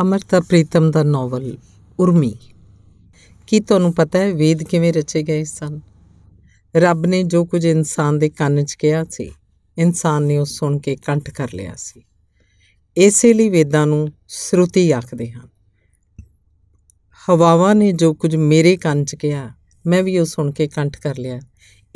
अमृता प्रीतम ਦਾ novel ਉਰਮੀ। ਕੀ ਤੁਹਾਨੂੰ ਪਤਾ ਹੈ ਵੇਦ ਕਿਵੇਂ ਰਚੇ ਗਏ ਸਨ? ਰੱਬ ਨੇ ਜੋ ਕੁਝ ਇਨਸਾਨ ਦੇ ਕੰਨ 'ਚ ਕਿਹਾ ਸੀ, ਇਨਸਾਨ ਨੇ ਉਹ ਸੁਣ ਕੇ ਕੰਠ ਕਰ ਲਿਆ ਸੀ। ਇਸੇ ਲਈ ਵੇਦਾਂ ਨੂੰ ਸ਼ਰੁਤੀ ਆਖਦੇ ਹਨ। ਹਵਾਵਾਂ ਨੇ ਜੋ ਕੁਝ ਮੇਰੇ ਕੰਨ 'ਚ ਕਿਹਾ, ਮੈਂ ਵੀ ਉਹ ਸੁਣ ਕੇ ਕੰਠ ਕਰ ਲਿਆ।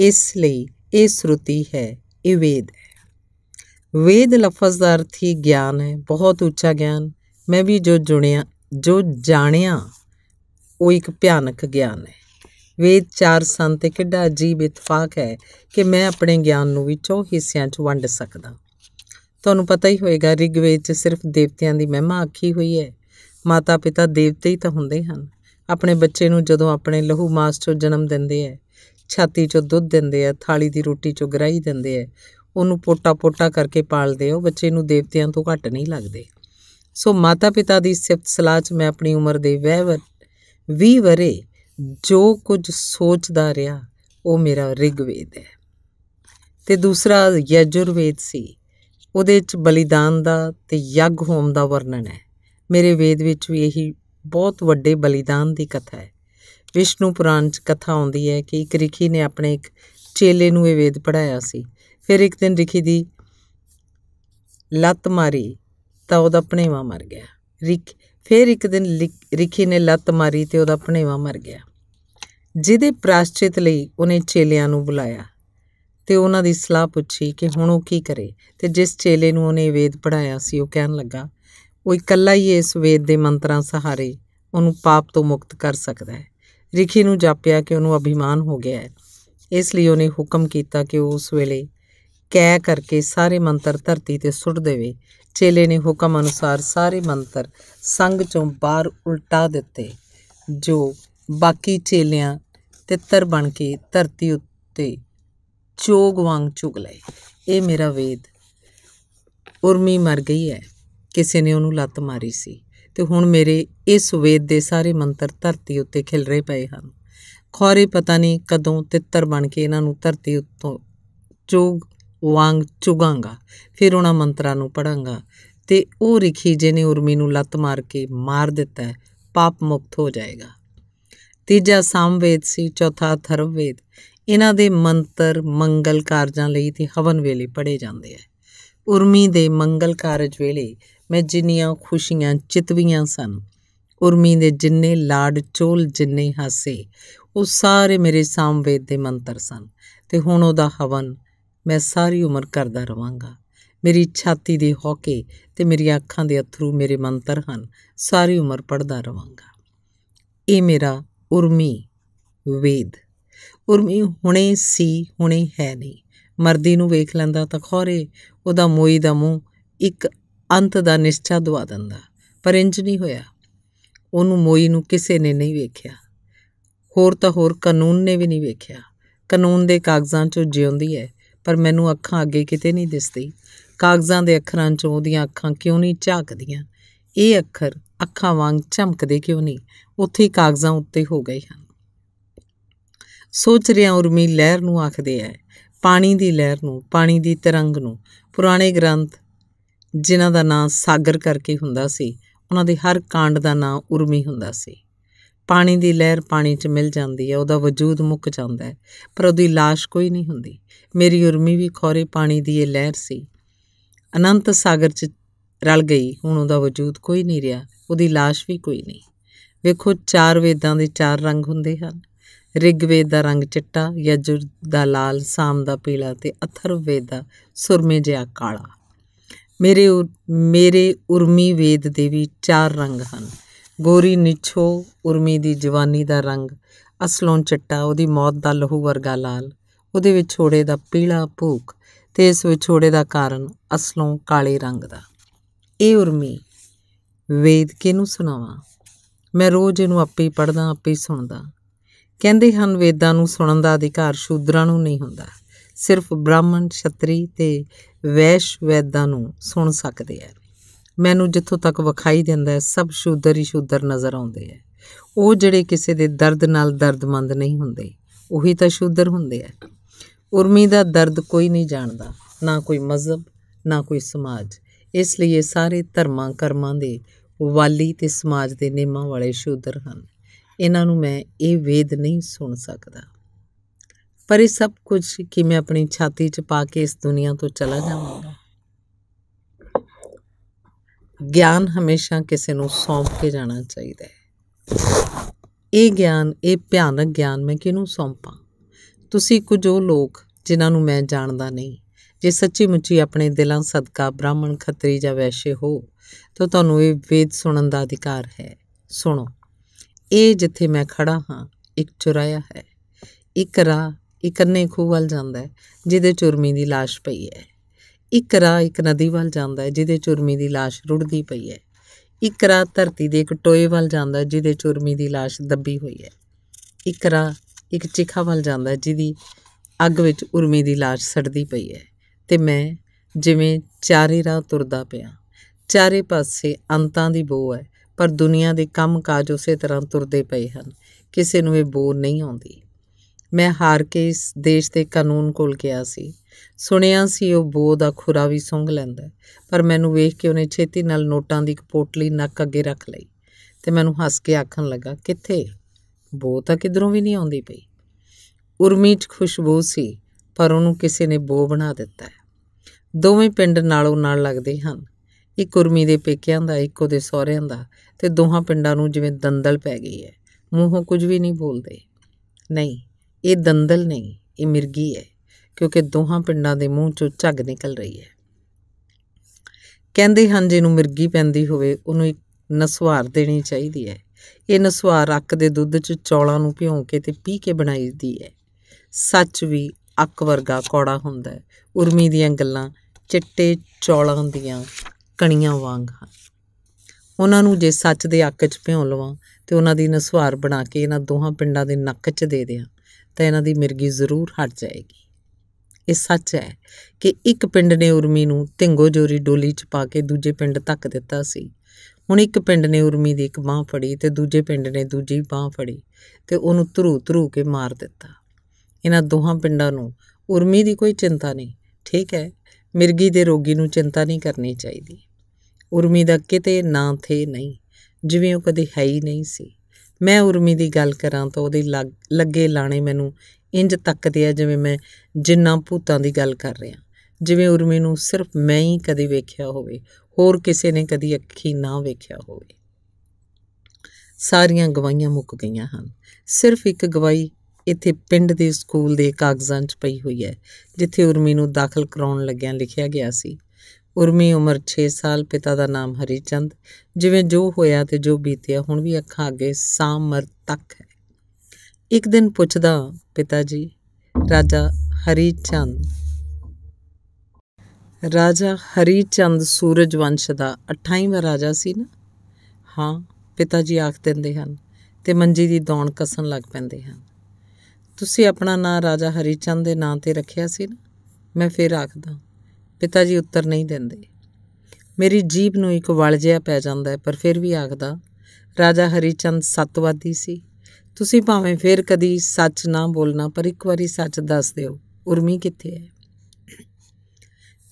ਇਸ ਲਈ ਇਹ ਸ਼ਰੁਤੀ ਹੈ, ਇਹ ਵੇਦ ਹੈ। ਵੇਦ ਲਫ਼ਜ਼ ਦਾ ਅਰਥ ਹੀ ਗਿਆਨ ਹੈ, ਬਹੁਤ ਉੱਚਾ ਗਿਆਨ। मैं भी जो जानिया वो एक भयानक ज्ञान है। वेद चार सन ते किड्डा अजीब इतफाक है कि मैं अपने ज्ञान नूं भी 4 हिस्सियां च वंड सकदा। तुहानूं पता ही होएगा ऋग्वेद च सिर्फ देवतियां दी महिमा आखी हुई है। माता पिता देवते ही तां हुंदे हन। अपने बच्चे नूं जदों अपने लहू मास चों जन्म दिंदे है, छाती चों दुध दिंदे है, थाली दी रोटी चों ग्राही दिंदे है, उहनूं पोटा पोटा करके पालदे हो, बच्चे नूं देवतियां तों घट नहीं लगदे। सो माता पिता की सिफत सलाह च मैं अपनी उम्र के 20 वरे जो कुछ सोचता रहा वो मेरा ऋग्वेद है। तो दूसरा यजुर्वेद सी, उहदे च बलिदान का ते यज्ञ होम का वर्णन है। मेरे वेद विच भी यही बहुत वड्डे बलिदान की कथा है। विष्णु पुराण च कथा आउंदी है कि एक रिखी ने अपने एक चेले नूं यह वेद पढ़ाया सी। फिर एक दिन रिखी की लत्त मारी तो उहदा भणेवा मर गया। फिर एक दिन रिखी ने लत्त मारी तो उहदा भणेवा मर गया, जिहदे प्राश्चित लई उहने चेलियां नूं बुलाया तो उहनां दी सलाह पुछी कि हुण ओह की करे। तो जिस चेले नूं उहने वेद पढ़ाया सी ओह कहण लगा ओह इकल्ला ही इस वेद दे मंत्रां सहारे उहनूं पाप तो मुक्त कर सकदा है। रिखी नूं जापिया कि उहनूं अभिमान हो गया है, इस लई उहने हुकम कीता कि ओह उस वेले कह करके सारे मंत्र धरती ते सुट देवे। चेले ने हुक्म अनुसार सारे मंत्र संघ चों बाहर उल्टा दिते, जो बाकी चेलियां तितर बन के धरती उत्ते चोग वांग चुग लए। ये मेरा वेद। उर्मी मर गई है, किसी ने उन्होंने लत्त मारी सी ते हुण मेरे इस वेद दे सारे मंत्र धरती उत्ते खिलरे पए हन। खौरे पता नहीं कदों तितर बन के इन्हां नूं धरती उत्तों चोग वांग चुगांगा, फिर उन्हां मंत्रां नूं पढ़ांगा ते वो रिखी जिहने उर्मी नूं लत्त मार के मार दिता है पाप मुक्त हो जाएगा। तीजा सामवेद सी, चौथा अथर्ववेद। इन्हां दे मंत्र मंगल कारजां लई ते हवन वेले पढ़े जांदे है। उर्मी दे मंगल कारज वेले मैं जिन्नियां खुशियां चितवियां सन, उर्मी दे जिन्ने लाड चोल जिन्ने हासे, वो सारे मेरे सामवेद दे मंत्र सन। ते हुण उहदा हवन मैं सारी उम्र करता रहांगा। मेरी छाती दे हौके ते मेरी अखां दे अथरू मेरे मंत्र हन, सारी उम्र पढ़ता रहांगा। ये मेरा उर्मी वेद। उर्मी हुणे सी हुणे है नहीं। मर्दी नूं वेख लैंदा तां खौरे उहदा मोई दा मूँह एक अंत दा निश्चा दवा दिंदा, पर इंज नहीं होया। उहनूं मोई नूं किसी ने नहीं वेख्या, होर तां होर कानून ने भी नहीं वेख्या। कानून दे कागज़ां चों जिउंदी है, पर मैनूं अखां अगे किते नहीं दिसदी। कागज़ां दे अखरां चों उहदीयां अखां क्यों नहीं झाकदियां? ये अखर अखां वांग चमकदे क्यों नहीं? उत्थे ही कागज़ां उत्ते हो गए हन। सोच रिहा उर्मी लहर नूं आखदे है, पाणी दी लहर नूं, पाणी दी तरंग नूं। पुराणे ग्रंथ जिन्हां दा नां सागर करके हुंदा सी, उहनां दे हर कांड दा नां उर्मी हुंदा सी। पानी की लहर पानी च मिल जाती है, वह वजूद मुक जाता है, पर उसकी लाश कोई नहीं होंगी। मेरी उर्मी भी खौरे पानी की यह लहर सी, अनंत सागर च रल गई। हुण उसका वजूद कोई नहीं रहा, उसकी लाश भी कोई नहीं। वेखो चार वेदां दे चार रंग हुंदे हन। ऋग्वेद का रंग चिट्टा, यजुर का लाल, साम का पीला ते अथर्ववेद का सुरमे जिहा काला। मेरे उर्मी वेद दे भी चार रंग हन। गोरी निछो उर्मी दी जवानी दा रंग, असलों चिट्टा, उहदी मौत दा लहू वर्गा लाल, उहदे विछोड़े दा पीला भूख ते इस विछोड़े दा कारण असलों काले रंग दा। ए उर्मी वेद किहनूं सुणावां? मैं रोज़ इहनूं आपे पढ़दा, आपे सुणदा। कहंदे हन वेदां नूं सुणन दा अधिकार शूद्रां नूं नहीं हुंदा, सिर्फ ब्राह्मण, छत्री ते वैश वैदां नूं सुण सकदे आ। मैनूं जिथों तक विखाई दिंदा है सब शूदर ही शूदर नज़र आउंदे है। वो जिहड़े किसी के दर्द नाल दर्दमंद नहीं हुंदे, उही तां शूदर हुंदे है। उर्मी दा दर्द कोई नहीं जाणदा, ना कोई मजहब, ना कोई समाज। इसलिए सारे धर्मां कर्मां दे ਵਾਲੀ ਤੇ ਸਮਾਜ ਦੇ ਨਿਯਮਾਂ ਵਾਲੇ ਸ਼ੂਦਰ ਹਨ। ਇਹਨਾਂ ਨੂੰ ਮੈਂ ਇਹ ਵੇਦ ਨਹੀਂ ਸੁਣ ਸਕਦਾ। पर यह सब कुछ कि मैं अपनी छाती च पा के इस दुनिया तो चला जाऊँगा। ज्ञान हमेशा किसी को सौंप के जाना चाहिए। ये ज्ञान, ये भयानक ज्ञान मैं किनू सौंपा? तुसी कुछ वो लोग जिन्होंने मैं जानता नहीं, जे सच्ची मुची अपने दिलों सदका ब्राह्मण खत्री या वैश्य हो तो तुहानू ये वेद सुनने का अधिकार है। सुनो, ये जिथे मैं खड़ा हाँ एक चुराया है, एक राह एक अन्ने खूह वाल जाता है जिहदे उर्मी की लाश पई है। एक राह एक नदी वाल जाता है जिहदे उर्मी की लाश रुढ़दी पई है। एक राह धरती के एक टोए वाल जाता है जिहदे उर्मी की लाश दबी हुई है। एक राह एक चिखा वाल जाता है जिहदी अग विच उर्मी की लाश सड़दी पई है। तो मैं जिवें चारे राह तुरदा पिया, चारे पासे अंतां दी बो है, पर दुनिया के काम काज उस तरह तुरदे पए हन। किसी नूं इह बो नहीं आउंदी। मैं हार के इस देश के कानून कोल गया सी, सुनिया सी वो बो दा खुरा भी सुंघ लैंदा, पर मैनू वेख के उन्हें छेती नाल नोटां दी पोटली नक्क अगे रख लई ते मैनू हस के आखन लगा, किथे? बो तां किधरों भी नहीं आउंदी पई। उर्मी च खुशबू सी पर उन्हूं किसी ने बो बना दिता है। दोवें पिंड नालों नाल लगदे हन। एक उर्मी दे पेकियां दा, एक उहदे सहुरियां दा, ते दोहां पिंडां नूं जिवें दंदल पै गई है। मूहों कुछ भी नहीं बोलदे। नहीं, ये दंदल नहीं, ये मिर्गी है, क्योंकि दोहां पिंडां दे मूँह चों झग निकल रही है। कहंदे हन जिहनूं मिर्गी पैंदी होवे उहनूं एक नसवार देनी चाहीदी है। ये नसवार अक्क दे दुद्ध च चौलां नूं भिओं के ते पी के बनाईदी है। सच भी अक्क वर्गा कौड़ा हुंदा है। उर्मी दीआं गल्लां चिट्टे चौलां दीआं कणियां वांग हन। उहनां नूं जे सच दे अक्क च भिओं लवां ते उहनां दी नसवार बना के इहनां दोहां पिंडां दे नक्क च दे दिआं तो इन्हां दी मिर्गी जरूर हट जाएगी। ये सच है कि एक पिंड ने उर्मी नूं ढिंगो जोरी डोली च पा के दूजे पिंड तक दिता सी। हुण एक पिंड ने उर्मी की एक बाँह फड़ी तो दूजे पिंड ने दूजी बाँह फड़ी तो उहनूं धरू धरू के मार दिता। इन्हां दोहां पिंडां नूं उर्मी की कोई चिंता नहीं। ठीक है, मिर्गी दे रोगी नूं चिंता नहीं करनी चाहिए। उर्मी दा किते ना थे नहीं, जिवें ओह कदे है ही नहीं सी। मैं उर्मी की गल करा तो वो लगे लाने मैनू इंज तकते हैं जिवें मैं जिन्ना भूतां की गल कर रहा, जिवें उर्मी नूं सिर्फ मैं ही कदी वेख्या होवे, होर किसी ने कदी अखी ना वेख्या होवे। सारियां गवाहियां मुक गईयां हन। सिर्फ एक गवाही इत्थे पिंड दे स्कूल दे कागजां च पई हुई है जिथे उर्मी नूं दाखल कराउण लग्गियां लिखिया गया सी। उर्मी उम्र 6 साल, पिता का नाम हरिचंद। जिवें जो होया ते जो बीतिया हुण भी अखां अगे सामर तक है। एक दिन पुछदा, पिता जी राजा हरिचंद सूरज वंश का 28वां राजा सी ना? हाँ, पिता जी आख दिंदे हन ते मंजी की दौण कसन लग पैंदे हन। तुसी अपना नां राजा हरिचंद दे नां ते रखिया सी ना? मैं फिर आखदा। पिता जी उत्तर नहीं देंदे। मेरी जीभ नूं एक वल जिहा पै जांदा है, पर फिर भी आखदा, राजा हरिचंद सतवादी सी। तुसी भावें फिर कदी सच ना बोलना, पर एक वारी सच दस दिओ, उर्मी कित्थे है?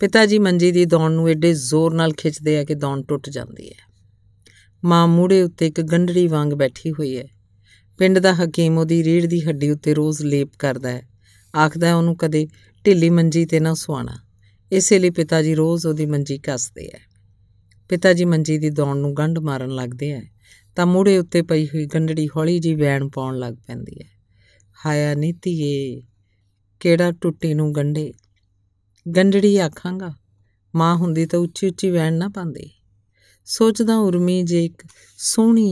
पिता जी मंजी दी दौण नूं एडे जोर नाल खिचदे आ कि दौण टुट जांदी है। मां मूड़े उत्ते एक गंढड़ी वांग बैठी हुई है। पिंड दा हकीम उहदी रीढ़ दी हड्डी उत्ते रोज़ लेप करदा है। आखदा है उहनूं कदे ढिल्ली मंजी ते ना सुआना। इसलिए पिता जी रोज़ वो मंजी कसते है। पिता जी मंजी की दौड़ में गंढ मारन लगते हैं तो मूड़े उत्ते पई हुई गंढड़ी हौली जी वैन पाउण लग पैंदी है। हाया नी धीए, किहड़ा टुट्टी नूं गंढे? गंढड़ी आखांगा। माँ हुंदी तो उच्ची उच्ची वैन ना पांदी। सोचदा उर्मी जे एक सोहणी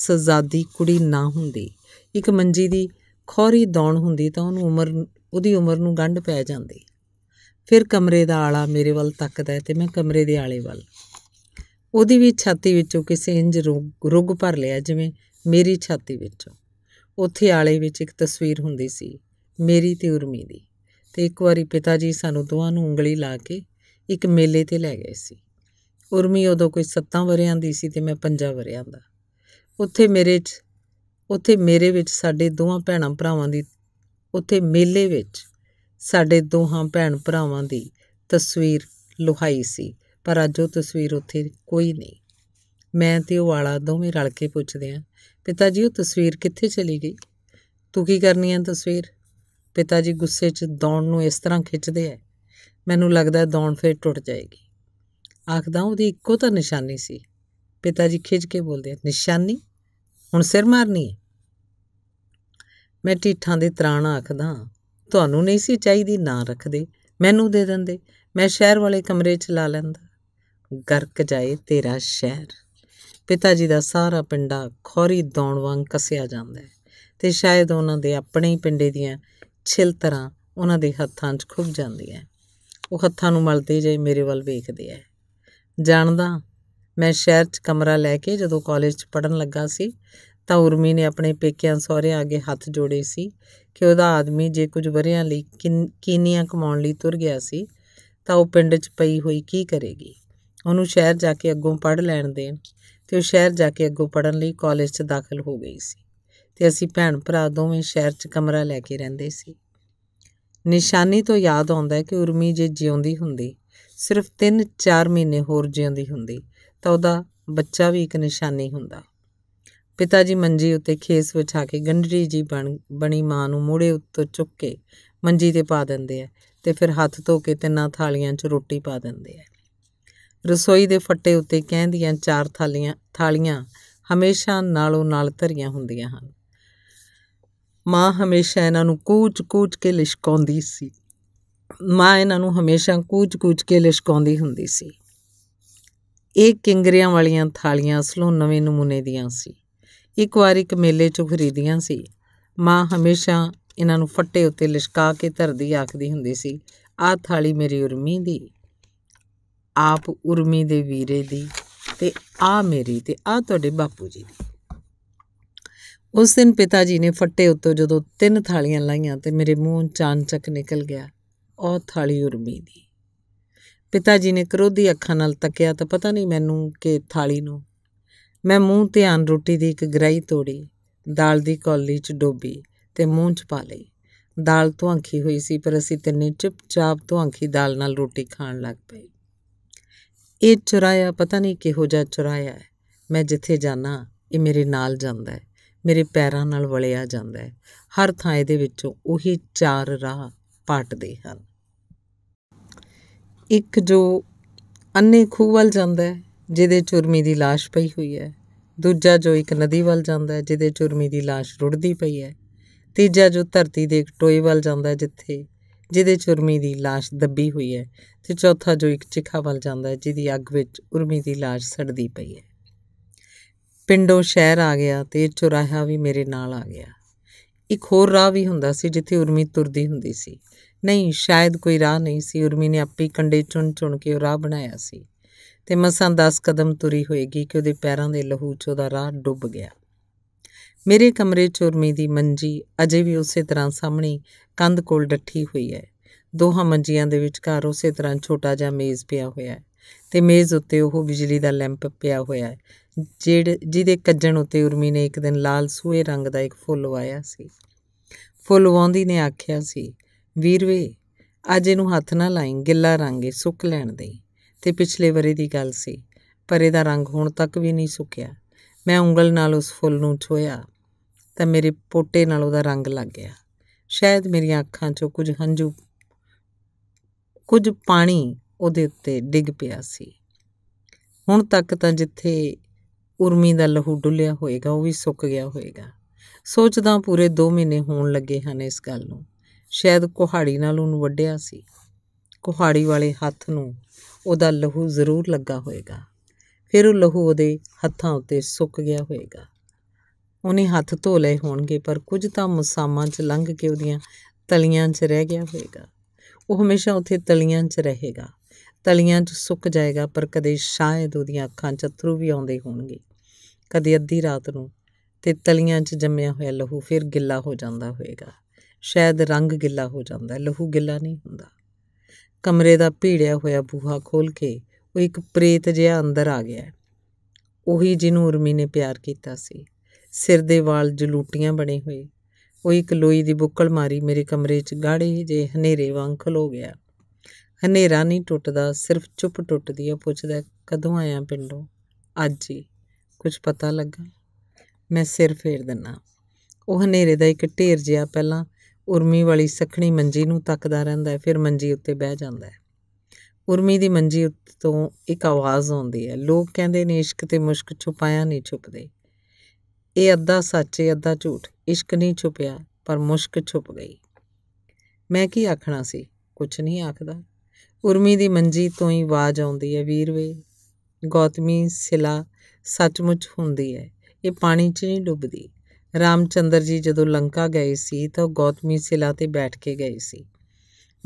शहजादी कुड़ी ना हुंदी, एक मंजी की खौरी दौड़ हुंदी तो उहदी उम्र नूं गंढ पै जांदी। फिर कमरे का आला मेरे वाल तकदा है तो मैं कमरे के आले वाल। उहदी भी छाती विचों किसी इंज रुग भर लिया जिवें मेरी छाती विचों। उत्थे आले विच एक तस्वीर हुंदी सी, मेरी ते उर्मी दी। ते एक वारी पिता जी सानूं दोहां नूं उंगली ला के एक मेले ते लै गए सी। उर्मी उदों कोई 7 वरियां दी सी ते मैं 5 वरियां दा। उत्थे मेले विच साडे दोहां भैणां भरावां दी तस्वीर लुहाई सी, पर अज वो तस्वीर उत्थे कोई नहीं। मैं तो वाला दोवें रल के पुछदे हैं, पिता जी वो तस्वीर कित्थे चली गई, तू की करनी है तस्वीर। पिता जी गुस्से च दौण नूं इस तरह खिंचदे है, मैनूं लगदा दौण फिर टुट जाएगी। आखदा उहदी इक्को तां निशानी सी। पिता जी खिंच के बोलदे हैं, निशानी हुण सिर मारनी है। मैं ढीठां दे तराण आखदा, तुहानूं नहीं सी चाहीदी, ना रखदे मैनूं दे दिंदे, मैं शहर वाले कमरे च ला लैंदा। गर्क जाए तेरा शहर। पिता जी का सारा पिंडा खौरी दौण वांग कसिया जाता है तो शायद उन्हों के अपने ही पिंडे दियाँ छिल तरह उन्हों के हत्थां च खुभ जाती है। वो हत्थां नूं मलदे जे मेरे वाल वेखदे है। जानदा मैं शहर च कमरा लैके जदों कॉलेज पढ़न लगा सी तां उर्मी ने अपने पेकियां सौहरियां अगे हत्थ जोड़े सी कि उहदा आदमी जे कुछ वरियां लई कीनियां कमाउण लई तुर गया सी तां उह पिंड च पई होई की करेगी। उहनूं शहर जाके अगों पढ़ लैण देण। तो शहर जाके अगों पढ़न लई कॉलेज च दाखिल हो गई सी ते असीं भैण भरा दोवें शहर च कमरा लैके रहिंदे सी। निशानी तो याद आउंदा है कि उर्मी जे जिउंदी हुंदी सिर्फ 3-4 महीने होर जिउंदी हुंदी तां उहदा बच्चा भी एक निशानी हुंदा। पिता जी मंजी उत्ते खेस विछा के गंढड़ी जी बनी मां नूं मोड़े उत्तों चुक के मंजी ते पा दिंदे आ ते फिर हत्थ धो के 3 थालियां च रोटी पा दिंदे आ। रसोई के फट्टे उत्ते कह दीयां 4 थालियां हमेशा नालों नाल धरियां हुंदियां हन। माँ हमेशा इन्हां नूं कूच कूच के लिशकाउंदी सी। माँ इन्हां नूं हमेशा कूच कूच के लिशकाउंदी हुंदी सी। ये किंगरियां वालियां थालियां असलों नवें नमूने दियां सी। एक बार एक मेले चों खरीदियां सी। माँ हमेशा इन्हां नूं फट्टे उत्ते लिशका के धरदी आखदी हुंदी सी, आह थाली मेरी उर्मी दी, आप उर्मी दे वीरे दी ते आ मेरी ते आ तुहाडे बापू जी दी। उस दिन पिता जी ने फट्टे उत्तों जदों 3 थालियां लाइयां तो मेरे मूँह चानचक निकल गया, ओ थाली उर्मी दी। पिता जी ने क्रोधी अखां नाल तकिया तो पता नहीं मैनू कि थाली नूं। मैं मूँह ध्यान रोटी की एक गराही तोड़ी, दाल की कौली च डोबी तो मूँह च पा लई। दाल धुआंखी हुई सी पर असीं तिन्ने चुपचाप धुआंखी दाल नाल रोटी खाण लग पए। ये चुराया पता नहीं किहो जिहा चुराया है। मैं जिथे जाना ये मेरे नाल जांदा है, मेरे पैरां नाल वलिया जांदा है। हर थां इहदे विचों उही 4 राह पाटदे हन। एक जो अन्ने खूह वल जांदा है जिहदे चुरमी दी लाश पई हुई है। दूजा जो एक नदी वल जांदा है जिहदे चुरमी दी लाश रुढ़दी पई है। तीजा जो धरती दे टोए वल जांदा है जिथे जिहदे चुरमी की लाश दबी हुई है। तो चौथा जो एक चिखा वल जाता है जिहदी अग विच उर्मी की लाश सड़दी पई है। पिंडों शहर आ गया तो यह चौराहा भी मेरे नाल आ गया। एक होर राह भी हुंदा सी जिथे उर्मी तुरदी हुंदी सी। नहीं शायद कोई राह नहीं सी, उर्मी ने आपे कंडे चुन चुन के राह बनाया सी ते मसां 10 कदम तुरी होएगी कि उहदे पैरां दे लहू च उहदा राह डुब गया। मेरे कमरे च उर्मी की मंजी अजे भी उस तरह सामने कंध कोल डठी हुई है। दोहां मंजियां दे विचकार उस तरह छोटा जिहा मेज़ पिया होया है ते मेज़ उत्ते ओह बिजली दा लैंप पिया होया है जिहदे कज्जण उत्ते उर्मी ने एक दिन लाल सूहे रंग का एक फुल वाया सी। फुल वाउंदी ने आख्या सी, वीरवे अज इहनूं हत्थ ना लाईं, गिल्ला रंग है, सुक लैण दे। ते पिछले वरे की गल सी पर इहदा रंग हुण तक भी नहीं सुक्या। मैं उंगल नाल उस फुल नूं छुया तो मेरे पोटे नाल उहदा रंग लग गया। शायद मेरी अखां चों कुछ हंझू कुछ पानी उहदे उत्ते डिग पिया सी। हुण तक तो जिथे उर्मी का लहू डुलिया होएगा वह भी सुक गया होएगा। सोचदा पूरे 2 महीने होण लगे हन इस गल नूं। शायद कुहाड़ी नाल उहनूं वड्डिया सी, कुहाड़ी वाले हत्थ नूं उहदा लहू जरूर लगा होएगा। फिर वह लहू उहदे हत्थां उत्ते सुक गया होएगा। उन्हें हत्थ धो लए होणगे पर कुछ तो मसामां च लंघ के उहदियां तलियां च रह गया होएगा। वह हमेशा उत्थे तलियां च रहेगा, तलियां च सुक जाएगा। पर कदे शायद उहदियां अखां च अथरू भी आउंदे होणगे। कदे अद्धी रात नूं ते तलियां च जम्मिया होया लहू फिर गिला हो जांदा होएगा। शायद रंग गिला हो जांदा, लहू गिला नहीं हुंदा। कमरे दा भीड़िया होया बूहा खोल के वो एक प्रेत जिहा अंदर आ गया, उही जिन्हों उर्मी ने प्यार किया सी। सिर दे वाल जलूटियां बने हुए वो एक लोई दी बुक्कल मारी मेरे कमरे च गाढ़े जे हनेरे वांग खलो गया। हनेरा नहीं टुटदा, सिर्फ चुप टुटदी। पुछदा, कदों आया पिंडों? अज ही। कुछ पता लगा, मैं सिर फेर दिना। ਉਹ ਹਨੇਰੇ ਦਾ ਇੱਕ ਢੇਰ ਜਿਹਾ ਪਹਿਲਾਂ ਉਰਮੀ ਵਾਲੀ ਸੱਖਣੀ ਮੰਜੀ ਨੂੰ ਤੱਕਦਾ ਰਹਿੰਦਾ ਹੈ, ਫਿਰ ਮੰਜੀ ਉੱਤੇ ਬਹਿ ਜਾਂਦਾ ਹੈ। ਉਰਮੀ ਦੀ ਮੰਜੀ ਤੋਂ ਇੱਕ ਆਵਾਜ਼ ਆਉਂਦੀ ਹੈ, ਲੋਕ ਕਹਿੰਦੇ ਨੇ ਇਸ਼ਕ ਤੇ ਮੁਸ਼ਕ ਛੁਪਾਇਆ ਨਹੀਂ ਛੁਪਦੇ। ਇਹ ਅੱਧਾ ਸੱਚ ਅੱਧਾ ਝੂਠ, ਇਸ਼ਕ ਨਹੀਂ ਛੁਪਿਆ ਪਰ ਮੁਸ਼ਕ ਛੁਪ ਗਈ। ਮੈਂ ਕੀ ਆਖਣਾ ਸੀ, ਕੁਛ ਨਹੀਂ ਆਖਦਾ। ਉਰਮੀ ਦੀ ਮੰਜੀ ਤੋਂ ਹੀ ਆਵਾਜ਼ ਆਉਂਦੀ ਹੈ, ਵੀਰਵੇ ਗੌਤਮੀ ਸਿਲਾ ਸੱਚਮੁੱਚ ਹੁੰਦੀ ਹੈ, ਇਹ ਪਾਣੀ 'ਚ ਨਹੀਂ ਡੁੱਬਦੀ। रामचंद्र जी जदों लंका गए सी तो गौतमी शिला ते बैठ के गए सी।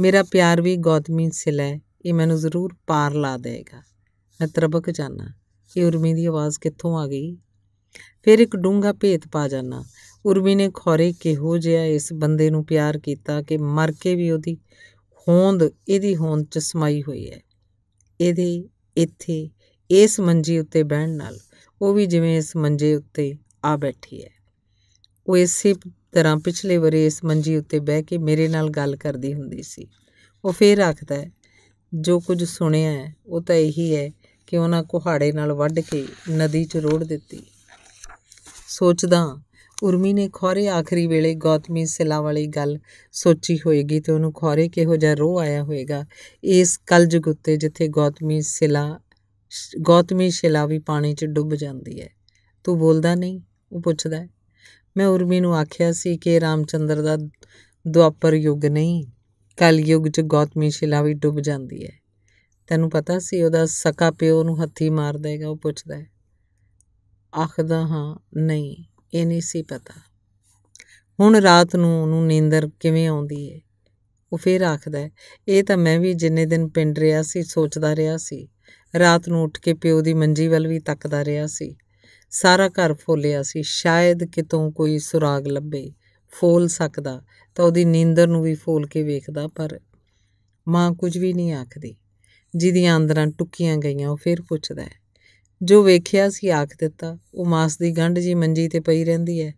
मेरा प्यार भी गौतमी शिला है, ये मैनू जरूर पार ला देगा। मैं त्रबक जाना, ये उर्मी की आवाज़ कितों आ गई। फिर एक डूंगा भेत पा जाना, उर्मी ने खौरे किहो जिहा इस बंदे नू प्यार कीता कि मर के भी उहदी होंद इहदी होंद च समाई हुई है। इहदे इत्थे इस मंजी उत्ते बहण नाल वो भी जिवें इस मंजे उत्ते आ बैठी है। वो इसी तरह पिछले वरे इस मंजी उत्ते बह के मेरे नाल गल करदी हुंदी सी। वो फिर आखदा है, जो कुछ सुनिया है वो तो यही है कि उन्हां कुहाड़े नाल वढ़ के नदी च रोड़ दित्ती। सोचदा उर्मी ने खौरे आखिरी वेले गौतमी शिला वाली गल सोची होएगी तो उन्होंने खौरे किहो जिहा रोह आया होएगा इस कलयुग उत्ते जिथे गौतमी शिला भी पानी च डुब जाती है। तू बोलदा नहीं, वो पुछदा है। मैं उर्मी नूं आखिया सी कि रामचंद्र दा द्वापर युग नहीं कल युग च गौतमी शिला भी डुब जाती है। तैनूं पता सी उहदा सका प्यो नूं हत्थी मार देगा, वो पुछदा है। आखदा हाँ, नहीं ये नहीं सी पता। हुण रात नूं उहनूं नींदर किवें आउंदी है? वो फिर आखदा है, ये तां मैं भी जिन्ने दिन पिंड रिहा सी सोचदा रिहा सी। रात नूं उठ के प्यो दी मंजी वल भी तकदा रिहा सी। सारा घर फोलिया सी, शायद कितों कोई सुराग लभे, फोल सकदा तां उहदी नींदर नूं भी फोल के वेखदा, पर मां कुछ भी नहीं आखदी। जिहदीआं आंदरां टुक्कियां गईआं, उह फिर पुछदा है, जो वेखिया सी आख दित्ता। उह मास दी गंढ जी मंजी ते पई रहिंदी है,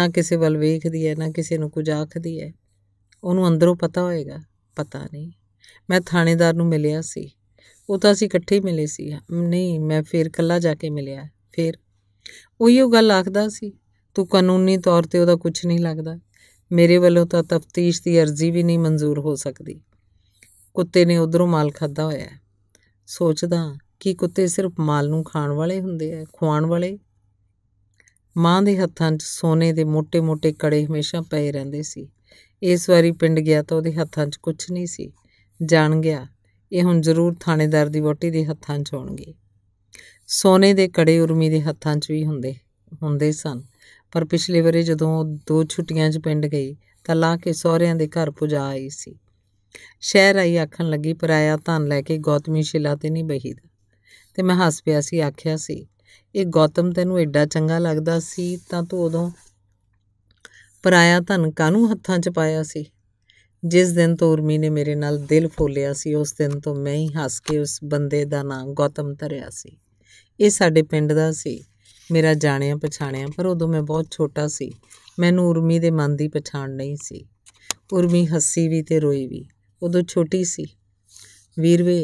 ना किसे वल वेखदी है, ना किसे नूं कुछ आखदी है। उहनूं अंदरों पता होएगा, पता नहीं। मैं थाणेदार नूं मिलिया सी, उह तां असीं इकट्ठे मिले सी। नहीं, मैं फिर कल्ला जाके मिलिआ। फिर उही गल आखदा सी, तू कानूनी तौर पर उहदा कुछ नहीं लगदा। मेरे वालों तो तफ्तीश की अर्जी भी नहीं मंजूर हो सकती। कुत्ते ने उधरों माल खादा होया। सोचदा कि कुत्ते सिर्फ माल नूं खाण वाले हुंदे आ, खुआण वाले? मां दे हत्थां 'च सोने दे मोटे मोटे कड़े हमेशा पए रहिंदे सी। इस वारी पिंड गया तो उहदे हत्थां 'च कुछ नहीं सी। जाण गया ये हुण जरूर थाणेदार दी वोटी दे हत्थां 'च होणगे। सोने दे कड़े उर्मी दे हत्थां 'च भी हुंदे सन, पर पिछले वरे जदों दो छुट्टियां 'च पिंड गई तां ला के सहुरिआं दे घर पुजा आई सी। शहर आई आखण लगी, पराया धन लैके गौतमी शिला ते नहीं बहीदा। ते मैं हस पिआ सी, आखिआ सी, ये गौतम तैनूं एडा चंगा लगदा सी तां तूं उदों पराया धन कानूं हत्थां 'च पाया सी? जिस दिन तो उर्मी ने मेरे नाल दिल फोलिआ सी उस दिन तो मैं ही हस के उस बंदे दा नां गौतम धरिआ सी। ਇਹ ਸਾਡੇ ਪਿੰਡ ਦਾ ਸੀ, ਮੇਰਾ ਜਾਣਿਆ ਪਛਾਣਿਆ, ਪਰ ਉਦੋਂ ਮੈਂ ਬਹੁਤ ਛੋਟਾ ਸੀ, ਮੈਨੂੰ ਉਰਮੀ ਦੇ ਮਨ ਦੀ ਪਛਾਣ ਨਹੀਂ ਸੀ। ਉਰਮੀ ਹੱਸੀ ਵੀ ਤੇ ਰੋਈ ਵੀ, ਉਦੋਂ ਛੋਟੀ ਸੀ। ਵੀਰਵੇ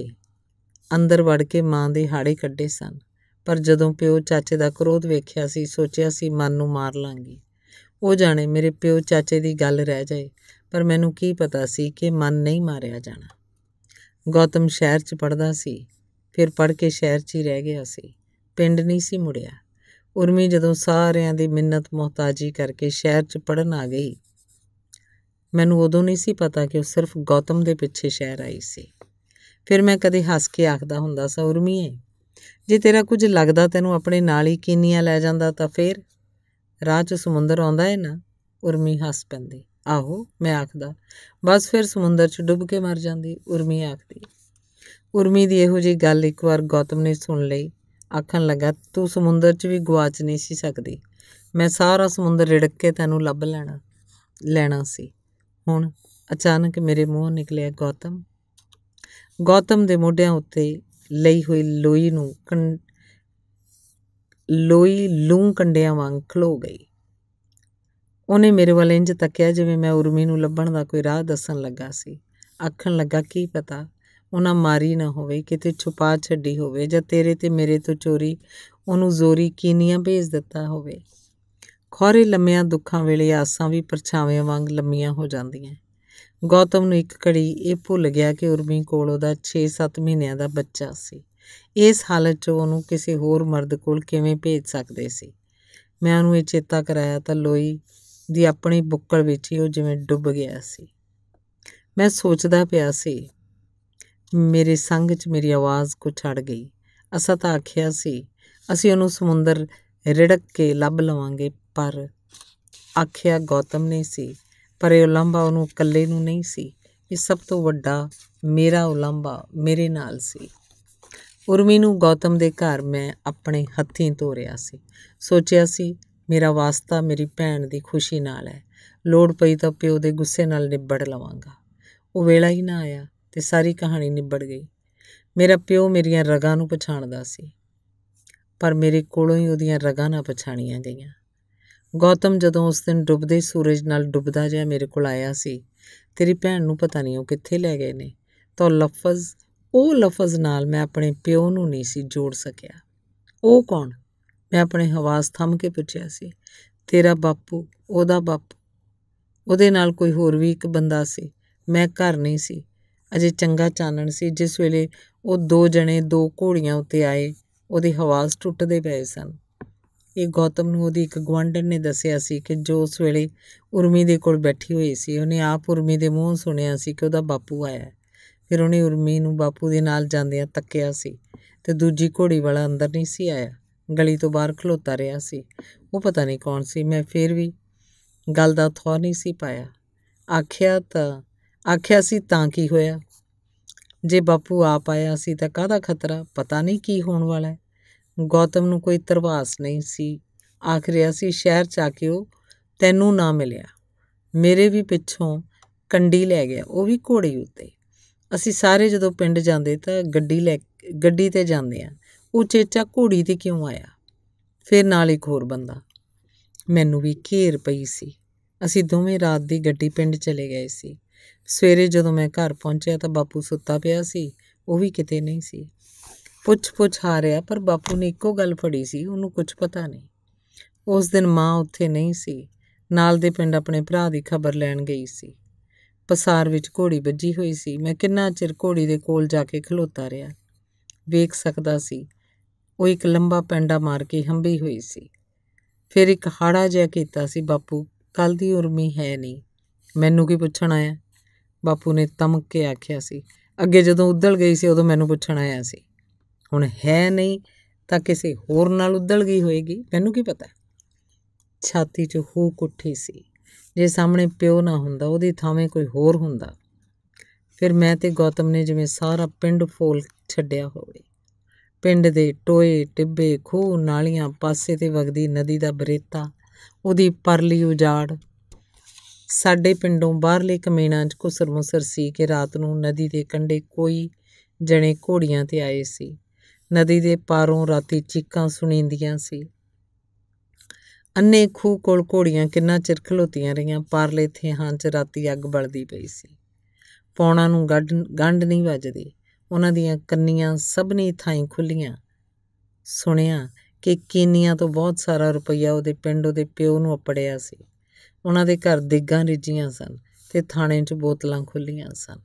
ਅੰਦਰ ਵੜ ਕੇ ਮਾਂ ਦੇ ਹਾੜੇ ਕੱਢੇ ਸਨ, ਪਰ ਜਦੋਂ ਪਿਓ ਚਾਚੇ ਦਾ ਕ੍ਰੋਧ ਵੇਖਿਆ ਸੀ ਸੋਚਿਆ ਸੀ ਮਨ ਨੂੰ ਮਾਰ ਲਾਂਗੀ। ਉਹ ਜਾਣੇ ਮੇਰੇ ਪਿਓ ਚਾਚੇ ਦੀ ਗੱਲ ਰਹਿ ਜਾਏ, ਪਰ ਮੈਨੂੰ ਕੀ ਪਤਾ ਸੀ ਕਿ ਮਨ ਨਹੀਂ ਮਾਰਿਆ ਜਾਣਾ। ਗੌਤਮ ਸ਼ਹਿਰ 'ਚ ਪੜ੍ਹਦਾ ਸੀ, ਫਿਰ ਪੜ੍ਹ ਕੇ ਸ਼ਹਿਰ 'ਚ ਹੀ ਰਹਿ ਗਿਆ ਸੀ, ਪਿੰਡ ਨਹੀਂ ਸੀ ਮੁੜਿਆ। ਉਰਮੀ ਜਦੋਂ ਸਾਰਿਆਂ ਦੀ ਮਿੰਨਤ ਮੁਹਤਾਜੀ ਕਰਕੇ ਸ਼ਹਿਰ 'ਚ ਪੜ੍ਹਨ ਆ ਗਈ, ਮੈਨੂੰ ਉਦੋਂ ਨਹੀਂ ਸੀ ਪਤਾ ਕਿ ਉਹ ਸਿਰਫ ਗੌਤਮ ਦੇ ਪਿੱਛੇ ਸ਼ਹਿਰ ਆਈ ਸੀ। ਫਿਰ ਮੈਂ ਕਦੇ ਹੱਸ ਕੇ ਆਖਦਾ ਹੁੰਦਾ ਸਾਂ, ਉਰਮੀਏ ਜੇ ਤੇਰਾ ਕੁਝ ਲੱਗਦਾ ਤੈਨੂੰ ਆਪਣੇ ਨਾਲ ਹੀ ਕੀਨੀਆਂ ਲੈ ਜਾਂਦਾ ਤਾਂ ਫਿਰ ਰਾਹ 'ਚ ਸਮੁੰਦਰ ਆਉਂਦਾ ਹੈ ਨਾ? ਉਰਮੀ ਹੱਸ ਪੈਂਦੀ। ਆਹੋ, ਮੈਂ ਆਖਦਾ। ਬਸ ਫਿਰ ਸਮੁੰਦਰ 'ਚ ਡੁੱਬ ਕੇ ਮਰ ਜਾਂਦੀ, ਉਰਮੀ ਆਖਦੀ। ਉਰਮੀ ਦੀ ਇਹੋ ਜਿਹੀ ਗੱਲ ਇੱਕ ਵਾਰ ਗੌਤਮ ਨੇ ਸੁਣ ਲਈ। ਆਖਣ ਲੱਗਾ, ਤੂੰ ਸਮੁੰਦਰ 'ਚ ਵੀ ਗਵਾਚ ਨਹੀਂ ਸੀ ਸਕਦੀ, ਮੈਂ ਸਾਰਾ ਸਮੁੰਦਰ ਰਿੜਕ ਕੇ ਤੈਨੂੰ ਲੱਭ ਲੈਣਾ ਸੀ। ਹੁਣ ਅਚਾਨਕ ਮੇਰੇ ਮੂੰਹੋਂ ਨਿਕਲਿਆ, ਗੌਤਮ। ਗੌਤਮ ਦੇ ਮੋਢਿਆਂ ਉੱਤੇ ਲਈ ਹੋਈ ਲੋਈ ਲੂੰ ਕੰਡਿਆਂ ਵਾਂਗ ਖਲੋ ਗਈ। ਉਹਨੇ ਮੇਰੇ ਵੱਲ ਇੰਜ ਤੱਕਿਆ ਜਿਵੇਂ ਮੈਂ ਉਰਮੀ ਨੂੰ ਲੱਭਣ ਦਾ ਕੋਈ ਰਾਹ ਦੱਸਣ ਲੱਗਾ ਸੀ। ਆਖਣ ਲੱਗਾ, ਕੀ ਪਤਾ ਉਹਨਾਂ ਮਾਰੀ ਨਾ ਹੋਵੇ, ਕਿਤੇ ਛੁਪਾ ਛੱਡੀ ਹੋਵੇ, ਜਾਂ ਤੇਰੇ ਤੇ ਮੇਰੇ ਤੋਂ ਚੋਰੀ ਉਹਨੂੰ ਜ਼ੋਰੀ ਕੀਨੀਆਂ ਭੇਜ ਦਿੱਤਾ ਹੋਵੇ। ਖੌਰੇ ਲੰਮਿਆਂ ਦੁੱਖਾਂ ਵੇਲੇ ਆਸਾਂ ਵੀ ਪਰਛਾਵੇਂ ਵਾਂਗ ਲੰਮੀਆਂ ਹੋ ਜਾਂਦੀਆਂ। ਗੌਤਮ ਨੂੰ ਇੱਕ ਘੜੀ ਇਹ ਭੁੱਲ ਗਿਆ ਕਿ ਉਰਮੀ ਕੋਲ ਉਹਦਾ 6-7 ਮਹੀਨਿਆਂ ਦਾ ਬੱਚਾ ਸੀ। ਇਸ ਹਾਲਤ 'ਚ ਉਹਨੂੰ ਕਿਸੇ ਹੋਰ ਮਰਦ ਕੋਲ ਕਿਵੇਂ ਭੇਜ ਸਕਦੇ ਸੀ? ਮੈਂ ਉਹਨੂੰ ਇਹ ਚੇਤਾ ਕਰਾਇਆ ਤਾਂ ਲੋਈ ਦੀ ਆਪਣੀ ਬੁੱਕਲ ਵਿੱਚ ਹੀ ਉਹ ਜਿਵੇਂ ਡੁੱਬ ਗਿਆ ਸੀ। ਮੈਂ ਸੋਚਦਾ ਪਿਆ ਸੀ, ਮੇਰੇ ਸੰਗ 'ਚ ਮੇਰੀ ਆਵਾਜ਼ ਕੁਛ ਅੜ ਗਈ। ਅਸਾਂ ਤਾਂ ਆਖਿਆ ਸੀ ਅਸੀਂ ਉਹਨੂੰ ਸਮੁੰਦਰ ਰਿੜਕ ਕੇ ਲੱਭ ਲਵਾਂਗੇ, ਪਰ ਆਖਿਆ ਗੌਤਮ ਨੇ ਸੀ, ਪਰ ਇਹ ਉਲੰਭਾ ਉਹਨੂੰ ਇਕੱਲੇ ਨੂੰ ਨਹੀਂ ਸੀ। ਇਹ ਸਭ ਤੋਂ ਵੱਡਾ ਮੇਰਾ ਉਲੰਭਾ ਮੇਰੇ ਨਾਲ ਸੀ। ਉਰਮੀ ਨੂੰ ਗੌਤਮ ਦੇ ਘਰ ਮੈਂ ਆਪਣੇ ਹੱਥੀਂ ਤੋਰਿਆ ਸੀ। ਸੋਚਿਆ ਸੀ ਮੇਰਾ ਵਾਸਤਾ ਮੇਰੀ ਭੈਣ ਦੀ ਖੁਸ਼ੀ ਨਾਲ ਹੈ, ਲੋੜ ਪਈ ਤਾਂ ਪਿਓ ਦੇ ਗੁੱਸੇ ਨਾਲ ਨਿਬੜ ਲਵਾਂਗਾ। ਉਹ ਵੇਲਾ ਹੀ ਨਾ ਆਇਆ ਤੇ ਸਾਰੀ ਕਹਾਣੀ ਨਿਬੜ ਗਈ। ਮੇਰਾ ਪਿਓ ਮੇਰੀਆਂ ਰਗਾਂ ਨੂੰ ਪਛਾਣਦਾ ਸੀ, ਪਰ ਮੇਰੇ ਕੋਲੋਂ ਹੀ ਉਹਦੀਆਂ ਰਗਾਂ ਨਾ ਪਛਾਣੀਆਂ ਗਈਆਂ। ਗੌਤਮ ਜਦੋਂ ਉਸ ਦਿਨ ਡੁੱਬਦੇ ਸੂਰਜ ਨਾਲ ਡੁੱਬਦਾ ਜਿਹਾ ਮੇਰੇ ਕੋਲ ਆਇਆ ਸੀ, ਤੇਰੀ ਭੈਣ ਨੂੰ ਪਤਾ ਨਹੀਂ ਉਹ ਕਿੱਥੇ ਲੈ ਗਏ ਨੇ, ਤਾਂ ਉਹ ਲਫ਼ਜ਼ ਨਾਲ ਮੈਂ ਆਪਣੇ ਪਿਓ ਨੂੰ ਨਹੀਂ ਸੀ ਜੋੜ ਸਕਿਆ। ਉਹ ਕੌਣ? ਮੈਂ ਆਪਣੇ ਹਵਾਸ ਥੰਮ ਕੇ ਪੁੱਛਿਆ ਸੀ। ਤੇਰਾ ਬਾਪੂ, ਉਹਦਾ ਬਾਪੂ, ਉਹਦੇ ਨਾਲ ਕੋਈ ਹੋਰ ਵੀ ਇੱਕ ਬੰਦਾ ਸੀ। ਮੈਂ ਘਰ ਨਹੀਂ ਸੀ, ਅਜੇ ਚੰਗਾ ਚਾਨਣ ਸੀ। ਜਿਸ ਵੇਲੇ ਉਹ ਦੋ ਜਣੇ ਦੋ ਘੋੜੀਆਂ ਉੱਤੇ ਆਏ, ਉਹਦੇ ਹਵਾਸ ਟੁੱਟਦੇ ਪਏ ਸਨ। ਇਹ ਗੌਤਮ ਨੂੰ ਉਹਦੀ ਇੱਕ ਗੁਆਂਢਣ ਨੇ ਦੱਸਿਆ ਸੀ ਕਿ ਜੋ ਉਸ ਵੇਲੇ ਉਰਮੀ ਦੇ ਕੋਲ ਬੈਠੀ ਹੋਈ ਸੀ, ਉਹਨੇ ਆਪ ਉਰਮੀ ਦੇ ਮੂੰਹੋਂ ਸੁਣਿਆ ਸੀ ਕਿ ਉਹਦਾ ਬਾਪੂ ਆਇਆ। ਫਿਰ ਉਹਨੇ ਉਰਮੀ ਨੂੰ ਬਾਪੂ ਦੇ ਨਾਲ ਜਾਂਦਿਆਂ ਤੱਕਿਆ ਸੀ ਤੇ ਦੂਜੀ ਘੋੜੀ ਵਾਲਾ ਅੰਦਰ ਨਹੀਂ ਸੀ ਆਇਆ, ਗਲੀ ਤੋਂ ਬਾਹਰ ਖਲੋਤਾ ਰਿਹਾ ਸੀ। ਉਹ ਪਤਾ ਨਹੀਂ ਕੌਣ ਸੀ। ਮੈਂ ਫਿਰ ਵੀ ਗੱਲ ਦਾ ਥੌ ਨਹੀਂ ਸੀ ਪਾਇਆ। ਆਖਿਆ ਸੀ ਤਾਂ ਕੀ ਹੋਇਆ? ਜੇ ਬਾਪੂ ਆਪ ਆਇਆ ਸੀ ਤਾਂ ਕਾਹਦਾ ਖਤਰਾ? ਪਤਾ ਨਹੀਂ ਕੀ ਹੋਣ ਵਾਲਾ ਹੈ। ਗੌਤਮ ਨੂੰ ਕੋਈ ਧਰਵਾਸ ਨਹੀਂ ਸੀ। ਆਖ ਰਿਹਾ ਸੀ ਸ਼ਹਿਰ 'ਚ ਆ ਕੇ ਉਹ ਤੈਨੂੰ ਨਾ ਮਿਲਿਆ, ਮੇਰੇ ਵੀ ਪਿੱਛੋਂ ਕੰਡੀ ਲੈ ਗਿਆ, ਉਹ ਵੀ ਘੋੜੀ ਉੱਤੇ। ਅਸੀਂ ਸਾਰੇ ਜਦੋਂ ਪਿੰਡ ਜਾਂਦੇ ਤਾਂ ਗੱਡੀ 'ਤੇ ਜਾਂਦੇ ਹਾਂ। ਉਹ ਚੇਚਾ ਘੋੜੀ 'ਤੇ ਕਿਉਂ ਆਇਆ? ਫਿਰ ਨਾਲ ਇੱਕ ਹੋਰ ਬੰਦਾ। ਮੈਨੂੰ ਵੀ ਘੇਰ ਪਈ ਸੀ। ਅਸੀਂ ਦੋਵੇਂ ਰਾਤ ਦੀ ਗੱਡੀ ਪਿੰਡ ਚਲੇ ਗਏ ਸੀ। ਸਵੇਰੇ ਜਦੋਂ ਮੈਂ ਘਰ ਪਹੁੰਚਿਆ ਤਾਂ ਬਾਪੂ ਸੁੱਤਾ ਪਿਆ ਸੀ, ਉਹ ਵੀ ਕਿਤੇ ਨਹੀਂ ਸੀ। ਪੁੱਛ ਆ ਰਿਹਾ, ਪਰ ਬਾਪੂ ਨੇ ਇੱਕੋ ਗੱਲ ਫੜੀ ਸੀ, ਉਹਨੂੰ ਕੁਝ ਪਤਾ ਨਹੀਂ। ਉਸ ਦਿਨ ਮਾਂ ਉੱਥੇ ਨਹੀਂ ਸੀ, ਨਾਲ ਦੇ ਪਿੰਡ ਆਪਣੇ ਭਰਾ ਦੀ ਖਬਰ ਲੈਣ ਗਈ ਸੀ। ਪਸਾਰ ਵਿੱਚ ਘੋੜੀ ਵੱਜੀ ਹੋਈ ਸੀ। ਮੈਂ ਕਿੰਨਾ ਚਿਰ ਘੋੜੀ ਦੇ ਕੋਲ ਜਾ ਕੇ ਖਲੋਤਾ ਰਿਹਾ। ਵੇਖ ਸਕਦਾ ਸੀ ਉਹ ਇੱਕ ਲੰਬਾ ਪੈਂਡਾ ਮਾਰ ਕੇ ਹੰਭੀ ਹੋਈ ਸੀ। ਫਿਰ ਇੱਕ ਹਾੜਾ ਜਿਹਾ ਕੀਤਾ ਸੀ, ਬਾਪੂ ਕੱਲ੍ਹ ਦੀ ਉਰਮੀ ਹੈ ਨਹੀਂ, ਮੈਨੂੰ ਕੀ ਪੁੱਛਣ ਆਇਆ? ਬਾਪੂ ਨੇ ਧਮਕ ਕੇ ਆਖਿਆ ਸੀ। ਅੱਗੇ ਜਦੋਂ ਉੱਦਲ ਗਈ ਸੀ ਉਦੋਂ ਮੈਨੂੰ ਪੁੱਛਣ ਆਇਆ ਸੀ, ਹੁਣ ਹੈ ਨਹੀਂ ਤਾਂ ਕਿਸੇ ਹੋਰ ਨਾਲ ਉੱਦਲ ਗਈ ਹੋਏਗੀ, ਮੈਨੂੰ ਕੀ ਪਤਾ। ਛਾਤੀ 'ਚ ਹੂਕ ਉੱਠੀ ਸੀ। ਜੇ ਸਾਹਮਣੇ ਪਿਓ ਨਾ ਹੁੰਦਾ, ਉਹਦੀ ਥਾਵੇਂ ਕੋਈ ਹੋਰ ਹੁੰਦਾ। ਫਿਰ ਮੈਂ ਤੇ ਗੌਤਮ ਨੇ ਜਿਵੇਂ ਸਾਰਾ ਪਿੰਡ ਫੋਲ ਛੱਡਿਆ ਹੋਵੇ। ਪਿੰਡ ਦੇ ਟੋਏ ਟਿੱਬੇ, ਖੂਹ, ਨਾਲੀਆਂ, ਪਾਸੇ ਤੇ ਵਗਦੀ ਨਦੀ ਦਾ ਬਰੇਤਾ, ਉਹਦੀ ਪਰਲੀ ਉਜਾੜ। ਸਾਡੇ ਪਿੰਡੋਂ ਬਾਹਰਲੇ ਕਮੀਨਾਂ 'ਚ ਘੁਸਰ ਮੁਸਰ ਸੀ ਕਿ ਰਾਤ ਨੂੰ ਨਦੀ ਦੇ ਕੰਢੇ ਕੋਈ ਜਣੇ ਘੋੜੀਆਂ 'ਤੇ ਆਏ ਸੀ। ਨਦੀ ਦੇ ਪਾਰੋਂ ਰਾਤੀ ਚੀਕਾਂ ਸੁਣੀਂਦੀਆਂ ਸੀ। ਅੰਨੇ ਖੂਹ ਕੋਲ ਘੋੜੀਆਂ ਕਿੰਨਾ ਚਿਰ ਖਲੋਤੀਆਂ ਰਹੀਆਂ। ਪਾਰਲੇ ਥੇਹਾਂ 'ਚ ਰਾਤੀ ਅੱਗ ਬਲਦੀ ਪਈ ਸੀ। ਪੌਣਾ ਨੂੰ ਗੰਢ ਨਹੀਂ ਵੱਜਦੀ, ਉਹਨਾਂ ਦੀਆਂ ਕੰਨੀਆਂ ਸਭਨੀ ਥਾਈਂ ਖੁੱਲ੍ਹੀਆਂ। ਸੁਣਿਆ ਕਿ ਕੀਨੀਆਂ ਤੋਂ ਬਹੁਤ ਸਾਰਾ ਰੁਪਈਆ ਉਹਦੇ ਪਿੰਡ ਉਹਦੇ ਪਿਓ ਨੂੰ ਅਪੜਿਆ ਸੀ। ਉਹਨਾਂ ਦੇ ਘਰ ਦੇਗਾਂ ਰਿੱਝੀਆਂ ਸਨ ਤੇ ਥਾਣੇ 'ਚ ਬੋਤਲਾਂ ਖੁੱਲ੍ਹੀਆਂ ਸਨ।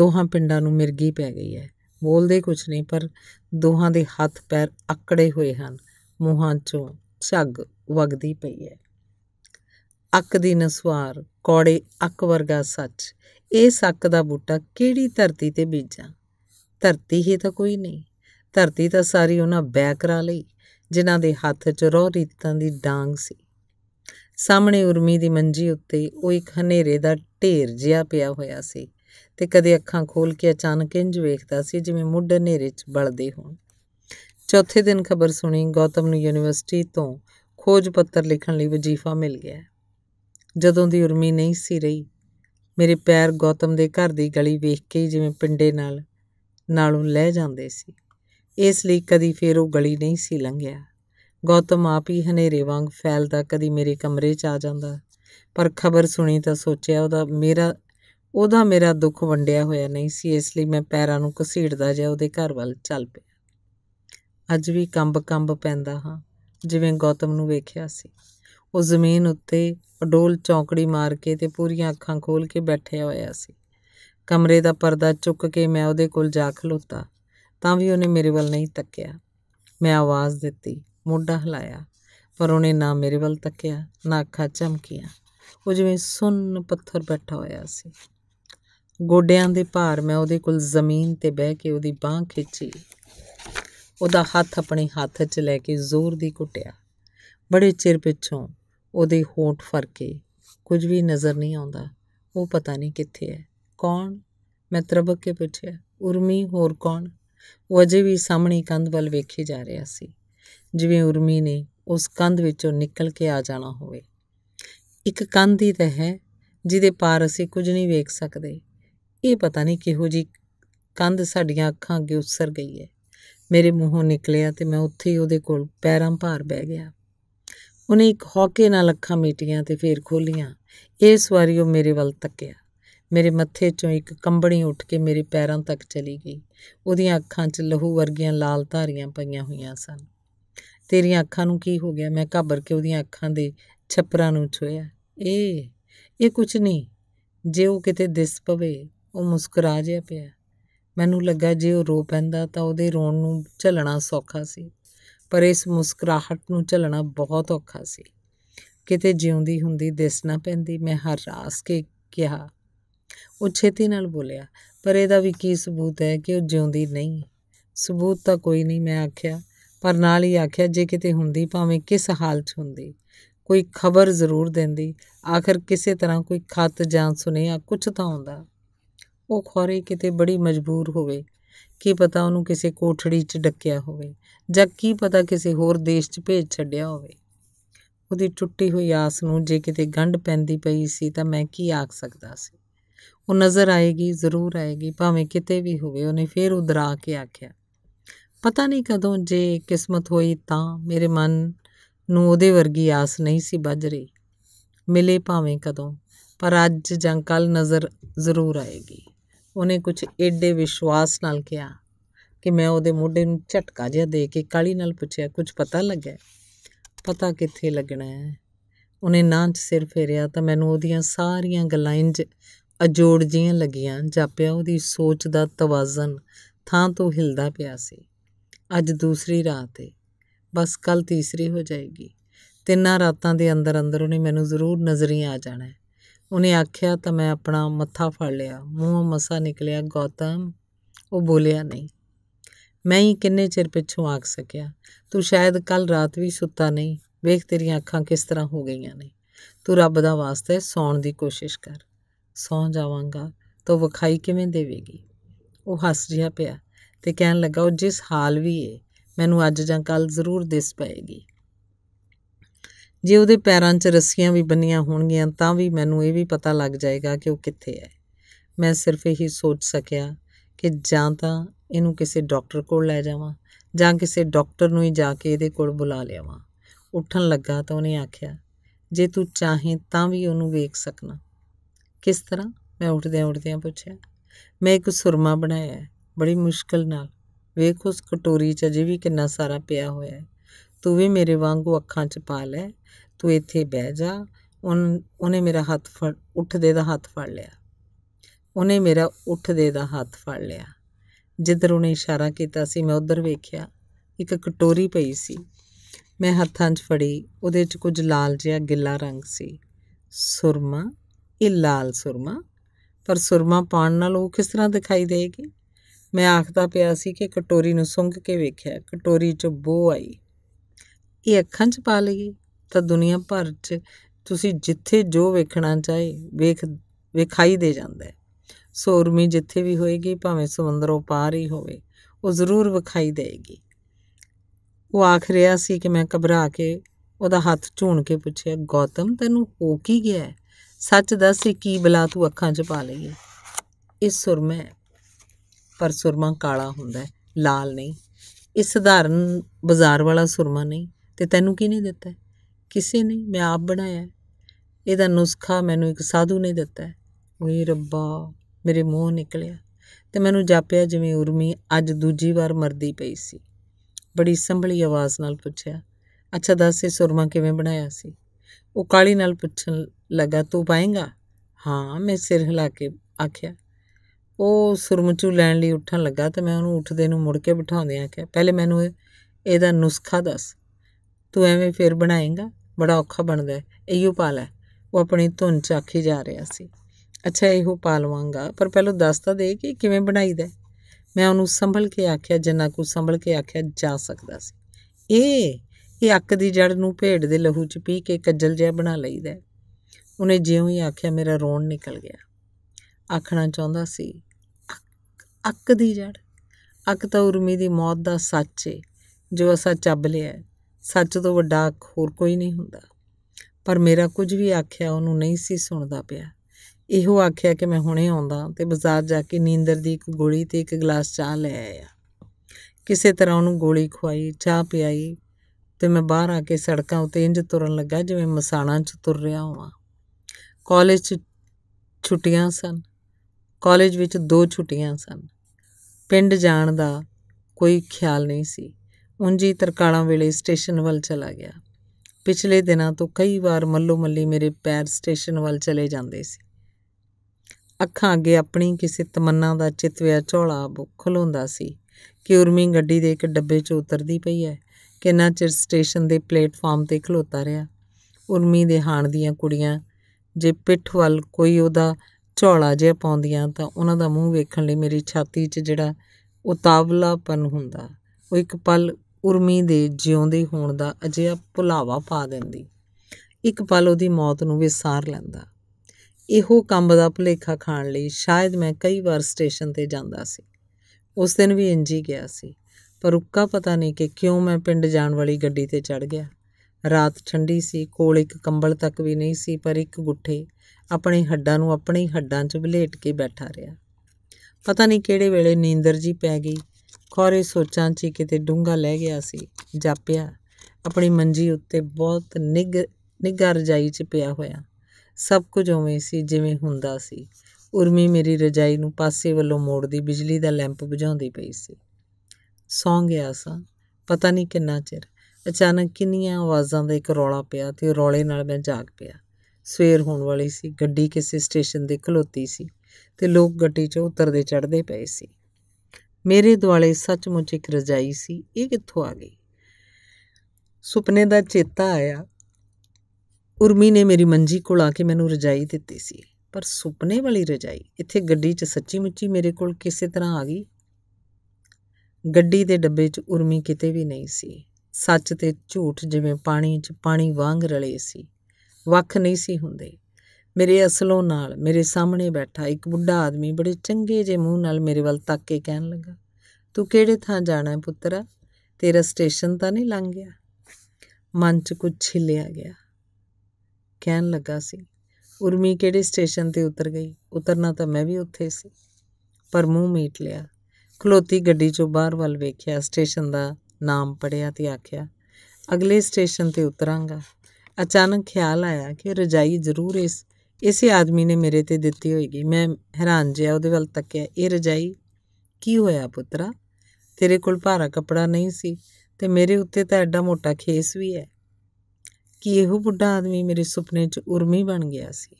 ਦੋਹਾਂ ਪਿੰਡਾਂ ਨੂੰ ਮਿਰਗੀ ਪੈ ਗਈ ਹੈ। ਬੋਲਦੇ ਕੁਛ ਨਹੀਂ, ਪਰ ਦੋਹਾਂ ਦੇ ਹੱਥ ਪੈਰ ਆਕੜੇ ਹੋਏ ਹਨ। ਮੂੰਹਾਂ 'ਚੋਂ ਝੱਗ ਵਗਦੀ ਪਈ ਹੈ। ਅੱਕ ਦੀ ਨਸਵਾਰ, ਕੌੜੇ ਅੱਕ ਵਰਗਾ ਸੱਚ, ਇਸ ਅੱਕ ਦਾ ਬੂਟਾ ਕਿਹੜੀ ਧਰਤੀ 'ਤੇ ਬੀਜਾਂ? ਧਰਤੀ ਹੀ ਤਾਂ ਕੋਈ ਨਹੀਂ। ਧਰਤੀ ਤਾਂ ਸਾਰੀ ਉਹਨਾਂ ਬੈ ਕਰਾ ਲਈ ਜਿਨ੍ਹਾਂ ਦੇ ਹੱਥ 'ਚ ਰੋਹ ਰੀਤਾਂ ਦੀ ਡਾਂਗ ਸੀ। ਸਾਹਮਣੇ ਉਰਮੀ ਦੀ ਮੰਜੀ ਉੱਤੇ ਉਹ ਇੱਕ ਹਨੇਰੇ ਦਾ ਢੇਰ ਜਿਹਾ ਪਿਆ ਹੋਇਆ ਸੀ ਤੇ ਕਦੇ ਅੱਖਾਂ ਖੋਲ੍ਹ ਕੇ ਅਚਾਨਕ ਇੰਝ ਵੇਖਦਾ ਸੀ ਜਿਵੇਂ ਮੁੱਢ ਹਨੇਰੇ 'ਚ ਬਲਦੇ ਹੋਣ। ਚੌਥੇ ਦਿਨ ਖਬਰ ਸੁਣੀ, ਗੌਤਮ ਨੂੰ ਯੂਨੀਵਰਸਿਟੀ ਤੋਂ ਖੋਜ ਪੱਤਰ ਲਿਖਣ ਲਈ ਵਜ਼ੀਫਾ ਮਿਲ ਗਿਆ। ਜਦੋਂ ਦੀ ਉਰਮੀ ਨਹੀਂ ਸੀ ਰਹੀ, ਮੇਰੇ ਪੈਰ ਗੌਤਮ ਦੇ ਘਰ ਦੀ ਗਲੀ ਵੇਖ ਕੇ ਹੀ ਜਿਵੇਂ ਪਿੰਡੇ ਨਾਲੋਂ ਲਹਿ ਜਾਂਦੇ ਸੀ। ਇਸ ਲਈ ਕਦੀ ਫਿਰ ਉਹ ਗਲੀ ਨਹੀਂ ਸੀ ਲੰਘਿਆ। ਗੌਤਮ ਆਪ ਹੀ ਹਨੇਰੇ ਵਾਂਗ ਫੈਲਦਾ ਕਦੀ ਮੇਰੇ ਕਮਰੇ 'ਚ ਆ ਜਾਂਦਾ। ਪਰ ਖਬਰ ਸੁਣੀ ਤਾਂ ਸੋਚਿਆ ਉਹਦਾ ਮੇਰਾ ਦੁੱਖ ਵੰਡਿਆ ਹੋਇਆ ਨਹੀਂ ਸੀ। ਇਸ ਲਈ ਮੈਂ ਪੈਰਾਂ ਨੂੰ ਘਸੀੜਦਾ ਜਿਹਾ ਉਹਦੇ ਘਰ ਵੱਲ ਚੱਲ ਪਿਆ। अज भी कंब कंब पैंदा हाँ जिवें गौतम नूं वेखिया सी। वो जमीन उत्ते अडोल चौंकड़ी मार के ते पूरियां अखां खोल के बैठिया होया सी। कमरे दा पर्दा चुक के मैं उहदे कोल जा खलोता तां भी उहने मेरे वल नहीं तक्किया। मैं आवाज़ दित्ती, मोढ़ा हिलाया, पर उहने ना मेरे वल तक्किया ना अखां झमकिया। वो जिवें सुन्न पत्थर बैठा होया सी। गोडियां दे भार मैं उहदे कोल जमीन ते बह के उहदी बांह खिंची, उहदा हत्थ अपने हत्थ च लैके जोर दी घुटिया। बड़े चिर पिछों उहदे होंठ फरके, कुछ भी नज़र नहीं आउंदा। वो पता नहीं कित्थे है। कौन? मैं तरबक के पूछिया। उर्मी, होर कौन? वो अजे भी सामने कंध वल वेखी जा रहा सी, जिवें उर्मी ने उस कंध विचों निकल के आ जाना होवे। एक कंध ही तां है जिहदे पार असीं कुछ नहीं वेख सकदे। ये पता नहीं किहो जी कंध साडियां अखां अगे उत्सर गई है। मेरे मूहों निकलिया तो मैं उत्थे ही उहदे कोल पैरां भार बह गया। उन्हें एक हौके नाल अखां मीटियां तो फिर खोलियां। इस वारी वो मेरे वल तक्किया। मेरे मत्थे चों एक कंबणी उठ के मेरे पैरां तक चली गई। उहदियां अखां च लहू वर्गियां लाल धारियां पईयां होईयां सन। तेरियां अखां नूं की हो गया? मैं घाबर के उहदियां अखां दे छप्परां नूं छुया। ए कुछ नहीं, जे वो किते दिस पवे। वो मुस्कुरा जिहा पिया। मैनूं लगा जे वो रो पैंदा तां उहदे रोण नूं झलना सौखा सी, पर इस मुस्कुराहट नूं झलना बहुत औखा सी। किते जिउंदी हुंदी दिस ना पैंदी, मैं हरास के कहा। वो छेती नाल बोलिया, पर इहदा वी की सबूत है कि वो जिउंदी नहीं? सबूत तां कोई नहीं, मैं आखिया, पर नाल ही आखिया जे किते हुंदी भावें किस हाल च हुंदी, कोई खबर जरूर देंदी। आखिर किसे तरह कोई खत जां सुनेहा कुछ तां हुंदा। वो खौरे किते बड़ी मजबूर होवे, की पता उन्हूं किसी कोठड़ी च डक्किया होवे, जां की पता किसी होर देश च भेज छड्डिया होवे। उहदी टुट्टी हुई आस नूं जे किते गंढ पैंदी पई सी तां मैं की आख सकदा सी। वो नज़र आएगी, जरूर आएगी, भावें किते भी होवे। उहने फिर उधरा के आखिया, पता नहीं कदों जे किस्मत होई तां मेरे मन नूं उहदे वर्गी आस नहीं सी बज रही। मिले भावें कदों, पर अज जां कल नज़र जरूर आएगी। उन्हें कुछ एडे विश्वास नाल कहा कि मैं उहदे मोढे नूं झटका जिहा दे के काली नाल पुछया, कुछ पता लग्या? पता कित्थे लगना है। उन्हें नां च सिर फेरिया तां मैनूं उहदियां सारियां गल्लां इंज अजोड़ जिहियां लगियां जापिया। उहदी सोच दा तवाजन थां तो हिलदा पिया सी। अज दूसरी रात है, बस कल तीसरी हो जाएगी। तिन्नां रातां दे अंदर अंदर उन्हें मैनूं जरूर नज़रीं आ जाना है। उन्हें आख्या तो मैं अपना मत्था फड़ लिया। मूँहों मसा निकलिया, गौतम। वो बोलिया नहीं। मैं ही किन्ने चिर पिछों आख सकिया, तू शायद कल रात भी सुता नहीं। वेख तेरिया अखां किस तरह हो गई ने। तू रब दा वास्ते सौण दी कोशिश कर। सौ जावांगा तो विखाई किवें देवेगी? वो हस जिहा पिया ते कहन लगा, वो जिस हाल भी है मैनूं अज जां कल जरूर दिस पएगी। जे उहदे पैरां च रस्सियां भी बन्नियां होणगियां तां भी मैनूं ये भी पता लग जाएगा कि वो कित्थे है। मैं सिर्फ यही सोच सकिया कि जां तां इहनूं किसी डॉक्टर कोल लै जावां जां किसी डॉक्टर नूं ही जाके इहदे कोल बुला लिआवां। उठण लगा तां उहने आखिया, जे तूं चाहें तां भी उहनूं वेख सकना। किस तरह? मैं उठदिआं उठदिआं पुछिया। मैं एक सुरमा बनाया है, बड़ी मुश्किल नाल। वेख उस कटोरी च अजे भी किन्ना सारा पिया होया है। तूं भी मेरे वांगू अखां च पा लै। तू इत्थे बह जा। उन्हें मेरा हत्थ फड़ उठदे दा हत्थ फड़ लिया। उन्हें मेरा उठदे दा हत्थ फड़ लिया। जिधर उन्हें इशारा कीता सी मैं उधर वेख्या। एक कटोरी पई सी। मैं हत्थां च फड़ी। उहदे च कुछ लाल जिहा गिला रंग सी। सुरमा? ये लाल सुरमा? पर सुरमा पाण नाल वो किस तरह दिखाई देगी? मैं आखदा पिया सी कि कटोरी नूं सुंघ के वेख्या। कटोरी चों बो आई। ये अखां च पा लईए तां दुनिया भर च तुसीं जिथे जो वेखना चाहे विखाई दे जांदा है। सो उर्मी जिथे भी होएगी, भावें समुंदरों पार ही होवे, वो जरूर विखाई देगी। वो आख रहा सी कि मैं घबरा के उहदा हत्थ झूण के पुछिया, गौतम तैनूं हो की गया? सच दस की बला तूं अखां च पा लईए। ये सुरमा है, पर सुरमा काला हुंदा है, लाल नहीं। इस सधारण बाजार वाला सुरमा नहीं। तो तैनूं किहने दिता है? किसी ने। मैं आप बनाया है। इहदा नुस्खा मैनूं एक साधु ने दिता है। ओए रब्बा, मेरे मूँह निकलिया तो मैनूं जापिया जिवें उर्मी अज दूजी वार मरदी पई सी। बड़ी संभली आवाज़ नाल पूछया, अच्छा दस सुरमा किवें बनाया सी? वो काली नाल पूछन लगा, तू पाएगा? हाँ, मैं सिर हिला के आख्या। वो सुरमचू लैण लई उठन लगा तो मैं उन्होंने उठदे नूं मुड़ के बिठाउंदियां आख्या, पहले मैनूं इहदा नुस्खा दस, तू एवें फिर बनाएगा, बड़ा औखा बनदा है, इहो पा लै। वो अपनी धुन च आखी जा रहा सी, अच्छा इहो पा लवांगा, पर पहलों दस तां दे कि किवें बनाईदा। मैं उन्होंने संभल के आख्या, जिन्ना को संभल के आख्या जा सकदा सी। ये अक्क दी जड़ नूं भेड़ दे लहू च पी के कज्जल जिहा बना लईदा। उन्हें जिउं ही आख्या मेरा रोण निकल गया। आखना चाहुंदा सी अक्क दी जड़, अक्क तां उर्मी दी मौत दा सच है जो असां चब लिया है, सच तो वड्डा अक्क होर कोई नहीं हुंदा। पर मेरा कुछ भी आख्या उन्होंने नहीं सी सुणदा पिया। इहो आख्या कि मैं हुणे आउंदा ते बाजार जाके नींदर दी एक गोली ते एक गिलास चाह लै आया। किसे तरह उन्होंने गोली खुवाई, चाह पियाई ते मैं बाहर आके सड़कां उत्ते इंज तुरन लगा जिवें मसाणा च तुर रिहा होवां। कॉलेज च छुट्टियां सन, कॉलेज विच दो छुट्टियां सन। पिंड जाण दा कोई ख्याल नहीं सी। उंजी तरकाला वेले स्टेशन वाल चला गया। पिछले दिनों तो कई बार मल्लो मल्ली मेरे पैर स्टेशन वाल चले जाते सी। अखां अगे अपनी किसी तमन्ना का चितव्या झोला खलोंदा सी कि उर्मी गड्डी दे एक डब्बे च उतरदी पई है। किन्ना चिर स्टेशन के प्लेटफॉर्म ते खलोता रहा। उर्मी दे हाण दियां कुड़ियां जे पिठ वाल कोई उहदा झोला जिहा पाउंदियां तां उहनां दा मूँह वेखण लई मेरी छाती च जिहड़ा उतावलापन हुंदा वो एक पल उर्मी दे जिउंदे होण दा अजिहा भुलावा पा दिंदी, एक पल उहदी मौत नूं विसार लैंदा। इहो कंब दा भुलेखा खाण लई शायद मैं कई बार स्टेशन ते जांदा सी। उस दिन भी इंज ही गया सी, पर उक्का पता नहीं कि क्यों मैं पिंड जाण वाली गड्डी ते चढ़ गया। रात ठंडी सी, कोल एक कंबल तक भी नहीं सी, पर एक गुट्ठे अपने हड्डां नूं अपने ही हड्डां च भलेट के बैठा रहा। पता नहीं किहड़े वेले नींदर जी पै गई। खौरे सोचां च किते डूंगा लै गया सी। जापिया अपनी मंजी उत्ते बहुत निगा रजाई च पिया होया। सब कुछ उवें सी जिवें हुंदा सी। उर्मी मेरी रजाई नूं पासे वल्लों मोड़दी बिजली दा लैंप बुझाउंदी पई सी। सौं गया सां पता नहीं किन्ना चिर। अचानक किन्नियां आवाज़ां दा एक रौला पिया ते रौले नाल मैं जाग पिया। सवेर होण वाली सी। गड्डी किसी स्टेशन ते खलोती सी ते लोक गड्डी चों उतरदे चढ़दे पए सी। मेरे दुआले सचमुच एक रजाई सी। ये कित्थों आ गई? सुपने का चेता आया। उर्मी ने मेरी मंजी कोल आके मैनूं रजाई दित्ती सी, पर सुपने वाली रजाई इत्थे गड्डी च सच्ची मुच्ची मेरे कोल किसे तरह आ गई? गड्डी दे डब्बे च उर्मी किते भी नहीं सी। सच ते झूठ जिवें पानी च पानी वांग रले सी, वख नहीं सी हुंदे। मेरे असलों नाल मेरे सामने बैठा एक बुढ़ा आदमी बड़े चंगे जे मूँह नाल मेरे वाल तक के कहन लगा, तू केड़े थां जाना है पुत्तरा? तेरा स्टेशन तां नहीं लंघ गया? मन च कुछ छिलिया गया। कहन लगा सी उर्मी केड़े स्टेशन ते उतर गई? उतरना तां मैं भी उत्थे सी। पर मूँह मीट लिया। खलोती गड्डी चों बाहर वाल वेख्या, स्टेशन दा नाम पढ़िया ते आख्या अगले स्टेशन ते उतरांगा। अचानक ख्याल आया कि रजाई जरूर इसे आदमी ने मेरे ते दित्ती होएगी। मैं हैरान जिहा उहदे वल तक्किया। ये रजाई की होया पुत्तरा? तेरे कोल भारा कपड़ा नहीं सी ते मेरे उत्ते तां एडा मोटा खेस भी है। कि इहो बुढ़ा आदमी मेरे सुपने च उर्मी बन गया सी,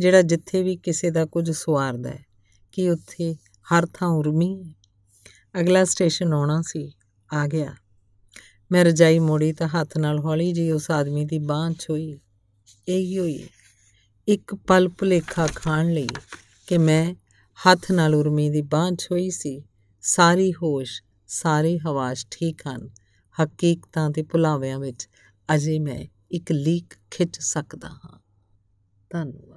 जिहड़ा जिथे भी किसे दा कुछ सवारदा है? कि उत्थे हर थां उर्मी है? अगला स्टेशन आउणा सी। आ गया। मैं रजाई मोड़ी तां हत्थ नाल हौली जी उस आदमी दी बांह छोई। इही होई एक पल भुलेखा खाण लई कि मैं हत्थ नाल उर्मी दी बांह छोई सी। सारी होश सारे हवास ठीक हन। हकीकतां ते भुलाव्यां विच अजे मैं एक लीक खिच सकदा हां। धन्नवाद।